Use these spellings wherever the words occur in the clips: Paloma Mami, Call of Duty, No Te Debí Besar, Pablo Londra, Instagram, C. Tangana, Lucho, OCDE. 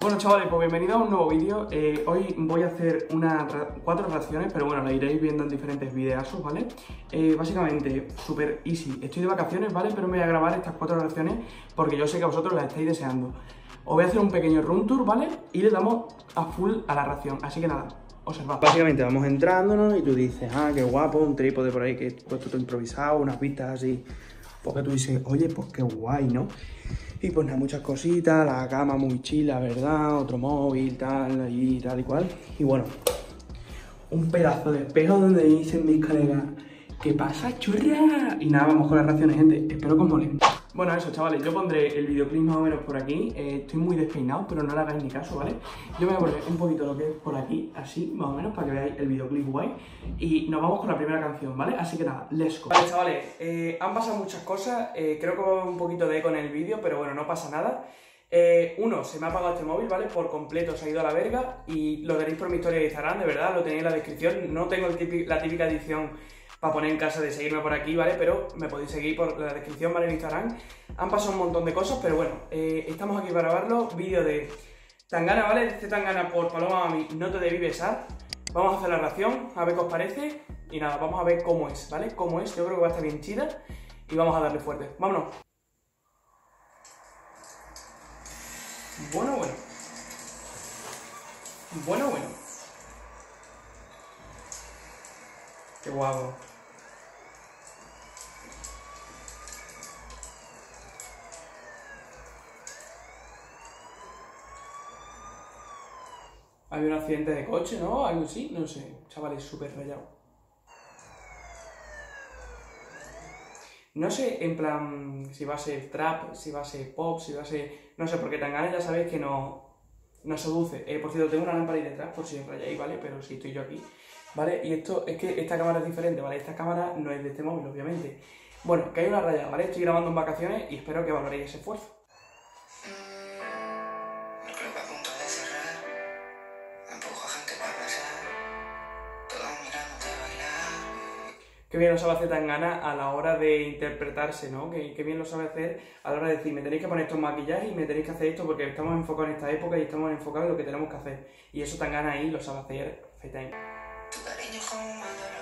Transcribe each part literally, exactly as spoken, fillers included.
Bueno chavales, pues bienvenidos a un nuevo vídeo. eh, Hoy voy a hacer unas cuatro reacciones, pero bueno, lo iréis viendo en diferentes videazos, ¿vale? Eh, básicamente, súper easy. Estoy de vacaciones, ¿vale? Pero me voy a grabar estas cuatro reacciones porque yo sé que vosotros las estáis deseando. Os voy a hacer un pequeño room tour, ¿vale? Y le damos a full a la reacción, así que nada, observad. Básicamente vamos entrándonos y tú dices, ah, qué guapo, un trípode por ahí que he puesto todo improvisado, unas vistas así. Porque tú dices, oye, pues qué guay, ¿no? Y pues nada, muchas cositas, la cama muy chila, ¿verdad? Otro móvil, tal, y tal y cual. Y bueno, un pedazo de espejo donde dicen mis colegas, ¿qué pasa, churra? Y nada, vamos con las reacciones, gente. Espero que os mole. Bueno, eso, chavales, yo pondré el videoclip más o menos por aquí. Eh, estoy muy despeinado, pero no le hagáis ni caso, ¿vale? Yo me voy a poner un poquito lo que es por aquí, así, más o menos, para que veáis el videoclip guay. Y nos vamos con la primera canción, ¿vale? Así que nada, let's go. Vale, chavales, eh, han pasado muchas cosas. Eh, creo que va un poquito de eco en el vídeo, pero bueno, no pasa nada. Eh, uno, se me ha apagado este móvil, ¿vale? Por completo, se ha ido a la verga. Y lo tenéis por mi historia de Instagram, de verdad, lo tenéis en la descripción. No tengo el típico, la típica edición para poner en casa de seguirme por aquí, ¿vale? Pero me podéis seguir por la descripción, ¿vale? En Instagram. Han pasado un montón de cosas, pero bueno, eh, estamos aquí para grabarlo. Vídeo de Tangana, ¿vale? De C. Tangana por Paloma Mami, no te debí besar. Vamos a hacer la reacción, a ver qué os parece. Y nada, vamos a ver cómo es, ¿vale? Cómo es, yo creo que va a estar bien chida. Y vamos a darle fuerte, vámonos. Bueno, bueno. Bueno, bueno. Qué guapo. Había un accidente de coche, ¿no? Algo así, no sé. Chavales, súper rayado. No sé, en plan, si va a ser trap, si va a ser pop, si va a ser... No sé, porque Tangana ya sabéis que no, no seduce. Eh, por cierto, tengo una lámpara ahí detrás, por si os rayáis, ¿vale? Pero si estoy yo aquí, ¿vale? Y esto, es que esta cámara es diferente, ¿vale? Esta cámara no es de este móvil, obviamente. Bueno, que hay una raya, ¿vale? Estoy grabando en vacaciones y espero que valoréis ese esfuerzo. Qué bien lo sabe hacer Tangana a la hora de interpretarse, ¿no? Qué, qué bien lo sabe hacer a la hora de decir, me tenéis que poner estos maquillajes y me tenéis que hacer esto porque estamos enfocados en esta época y estamos enfocados en lo que tenemos que hacer. Y eso Tangana ahí lo sabe hacer perfectamente. Tu cariño como un mandala.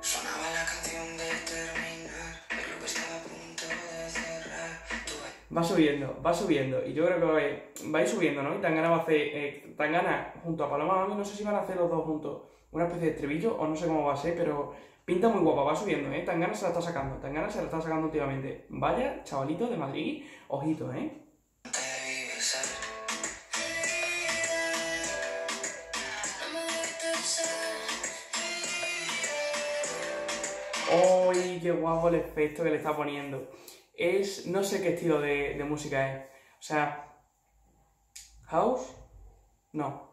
Sonaba la canción de terminar, el club estaba a punto de cerrar. Tu... Va subiendo, va subiendo. Y yo creo que va a, ir, va a ir subiendo, ¿no? Y Tangana va a hacer... Eh, Tangana junto a Paloma Mami, no sé si van a hacer los dos juntos una especie de estribillo, o no sé cómo va a ser, pero pinta muy guapa, va subiendo, ¿eh? Tangana se la está sacando, Tangana se la está sacando últimamente. Vaya, chavalito de Madrid, ojito, ¿eh? ¡Uy, qué guapo el efecto que le está poniendo! Es, no sé qué estilo de, de música es, o sea, house, no.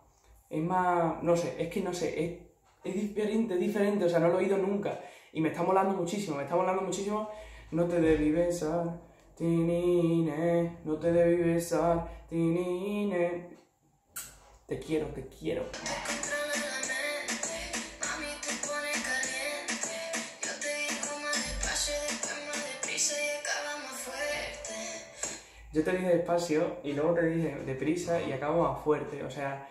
Es más, no sé, es que no sé, es, es diferente, es diferente, o sea, no lo he oído nunca. Y me está molando muchísimo, me está molando muchísimo. No te debí besar, tinine, no te debí besar, tinine. Te quiero, te quiero. Yo te dije despacio y luego te dije deprisa y acabo más fuerte, o sea...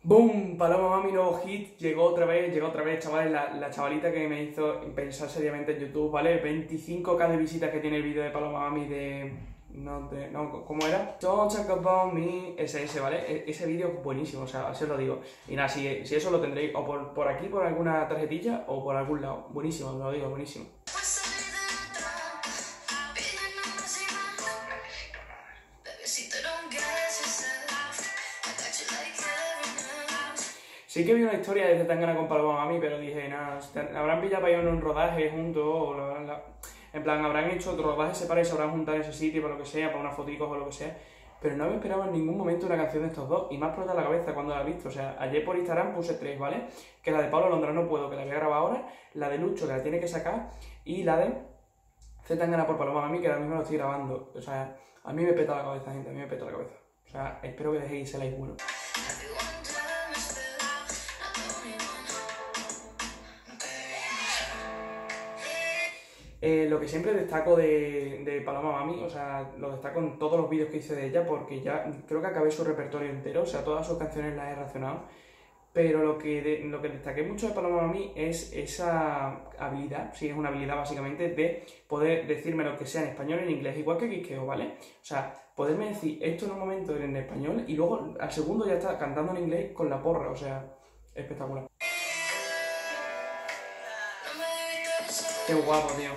¡Bum! Paloma Mami, nuevo hit, llegó otra vez, llegó otra vez, chavales, la, la chavalita que me hizo pensar seriamente en YouTube, ¿vale? veinticinco K de visitas que tiene el vídeo de Paloma Mami de... No, de... no, ¿cómo era? Don't talk about me, ese, ese, ¿vale? E ese vídeo es buenísimo, o sea, así os lo digo. Y nada, si, si eso lo tendréis o por, por aquí, por alguna tarjetilla o por algún lado. Buenísimo, os lo digo, buenísimo. Sí que vi una historia de Tangana con Paloma Mami, pero dije, nada, habrán pillado para ir a un rodaje juntos, o la, la, la, en plan, habrán hecho otro rodaje separado y se habrán juntado en ese sitio, para lo que sea, para unas foticos o lo que sea, pero no me esperaba en ningún momento una canción de estos dos, y me ha explotado la cabeza cuando la he visto, o sea, ayer por Instagram puse tres, ¿vale? Que la de Pablo Londra no puedo, que la voy a grabar ahora, la de Lucho, que la tiene que sacar, y la de C. Tangana por Paloma Mami, que ahora mismo lo estoy grabando, o sea, a mí me peta la cabeza, gente, a mí me peta la cabeza, o sea, espero que dejéis el like bueno. Eh, lo que siempre destaco de, de Paloma Mami, o sea, lo destaco en todos los vídeos que hice de ella, porque ya creo que acabé su repertorio entero, o sea, todas sus canciones las he racionado. Pero lo que, de, lo que destaqué mucho de Paloma Mami es esa habilidad, sí, es una habilidad básicamente de poder decirme lo que sea en español, en inglés, igual que Quisqueo, ¿vale? O sea, poderme decir esto en un momento en español y luego al segundo ya está cantando en inglés con la porra, o sea, espectacular. Qué guapo, tío.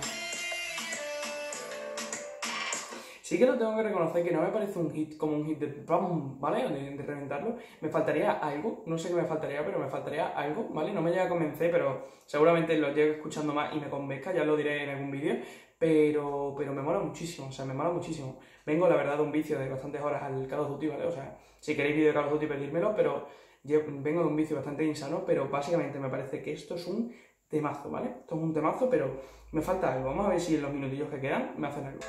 Sí que lo tengo que reconocer que no me parece un hit como un hit de pam, ¿vale? De, de reventarlo. Me faltaría algo, no sé qué me faltaría, pero me faltaría algo, ¿vale? No me llega a convencer, pero seguramente lo llevo escuchando más y me convenzca, ya lo diré en algún vídeo. Pero, pero me mola muchísimo, o sea, me mola muchísimo. Vengo, la verdad, de un vicio de bastantes horas al Call of Duty, ¿vale? O sea, si queréis vídeo de Call of Duty, pedírmelo, pero yo vengo de un vicio bastante insano, pero básicamente me parece que esto es un temazo, ¿vale? Esto es un temazo, pero me falta algo. Vamos a ver si en los minutillos que quedan me hacen algo.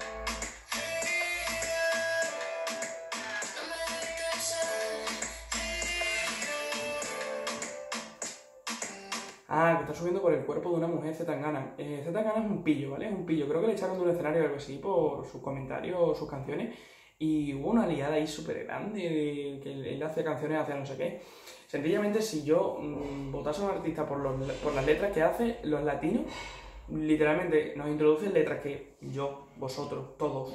Ah, que está subiendo por el cuerpo de una mujer, C. Tangana. Eh, C. Tangana es un pillo, ¿vale? Es un pillo. Creo que le echaron de un escenario o algo así por sus comentarios o sus canciones. Y hubo una liada ahí súper grande de que él hace canciones hacia no sé qué. Sencillamente, si yo mmm, votase a un artista por, los, por las letras que hace, los latinos literalmente nos introducen letras que yo, vosotros, todos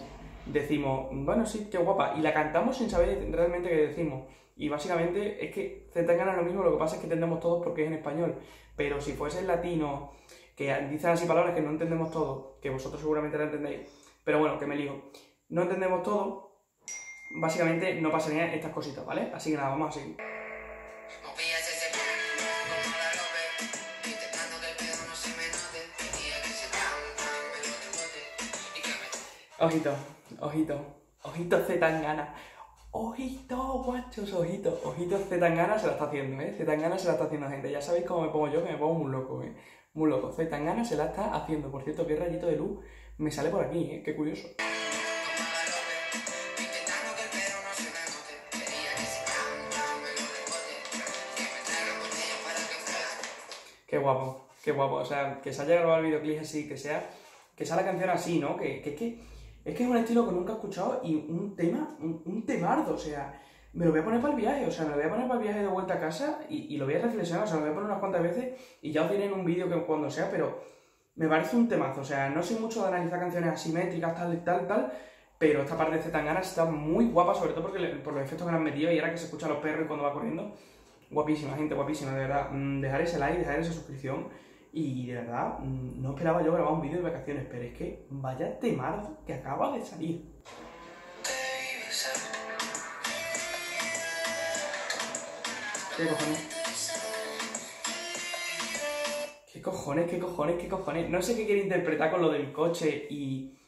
decimos, bueno, sí, qué guapa, y la cantamos sin saber realmente qué decimos. Y básicamente es que C. Tangana es lo mismo, lo que pasa es que entendemos todos porque es en español. Pero si fuese en latino, que dicen así palabras que no entendemos todos, que vosotros seguramente la entendéis, pero bueno, que me lío, no entendemos todo. Básicamente no pasarían estas cositas, ¿vale? Así que nada, vamos a seguir. Ojito, ojito, ojito C. Tangana. Ojito, guachos, ojito, ojito C. Tangana se la está haciendo, ¿eh? C. Tangana se la está haciendo, gente. Ya sabéis cómo me pongo yo, que me pongo muy loco, ¿eh? Muy loco. C. Tangana se la está haciendo. Por cierto, qué rayito de luz me sale por aquí, ¿eh? Qué curioso. Qué guapo, qué guapo, o sea, que se haya grabado el videoclip así, que sea, que sea la canción así, ¿no? Que, que, que es que es un estilo que nunca he escuchado y un tema, un, un temardo, o sea, me lo voy a poner para el viaje, o sea, me lo voy a poner para el viaje de vuelta a casa y, y lo voy a reflexionar, o sea, lo voy a poner unas cuantas veces y ya os diré en un vídeo que cuando sea, pero me parece un temazo, o sea, no sé mucho de analizar canciones asimétricas, tal, tal, tal, pero esta parte de C. Tangana está muy guapa, sobre todo porque le, por los efectos que le han metido y ahora que se escuchan los perros y cuando va corriendo. Guapísima, gente, guapísima, de verdad. Dejar ese like, dejar esa suscripción. Y de verdad, no esperaba yo grabar un vídeo de vacaciones, pero es que vaya temazo que acaba de salir. ¿Qué cojones? ¿Qué cojones, qué cojones, qué cojones? No sé qué quiere interpretar con lo del coche y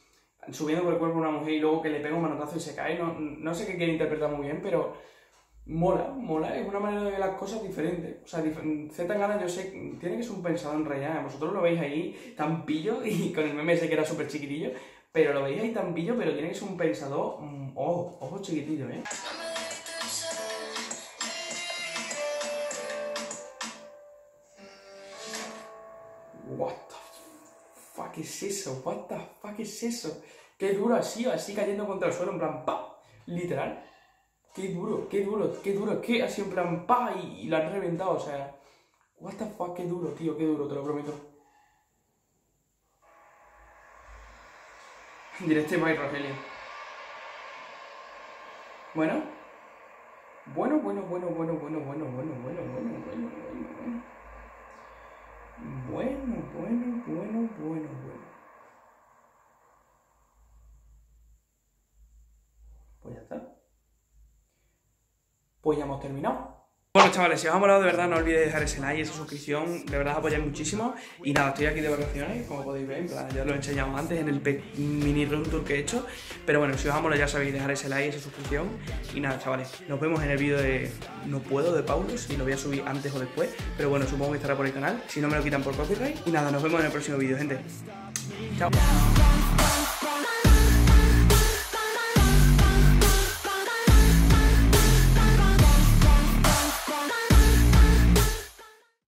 subiendo por el cuerpo a una mujer y luego que le pega un manotazo y se cae. No, no sé qué quiere interpretar muy bien, pero mola, mola, es una manera de ver las cosas diferente. O sea, C. Tangana, yo sé, tiene que ser un pensado en realidad. Vosotros lo veis ahí tan pillo y con el meme sé que era súper chiquitillo, pero lo veis ahí tan pillo, pero tiene que ser un pensador, ojo, ojo chiquitillo, ¿eh? What the fuck es eso, what the fuck es eso. Qué duro así, así cayendo contra el suelo, en plan, pa, literal. Qué duro, qué duro, qué duro, que así en plan pa y, y la han reventado, o sea, what the fuck, qué duro, tío, qué duro, te lo prometo. Directo by Rogelio. Bueno, bueno, bueno, bueno, bueno, bueno, bueno, bueno, bueno, bueno, bueno, bueno, bueno, bueno, bueno, bueno, bueno. Pues ya está. Pues ya hemos terminado. Bueno, chavales, si os ha molado, de verdad no olvidéis dejar ese like, esa suscripción, de verdad os apoyáis muchísimo. Y nada, estoy aquí de vacaciones, como podéis ver, en plan, ya lo he enseñado antes en el mini room tour que he hecho. Pero bueno, si os ha molado ya sabéis dejar ese like, esa suscripción. Y nada, chavales, nos vemos en el vídeo de No Puedo de Pablo, si lo voy a subir antes o después. Pero bueno, supongo que estará por el canal, si no me lo quitan por copyright. Y nada, nos vemos en el próximo vídeo, gente. Chao.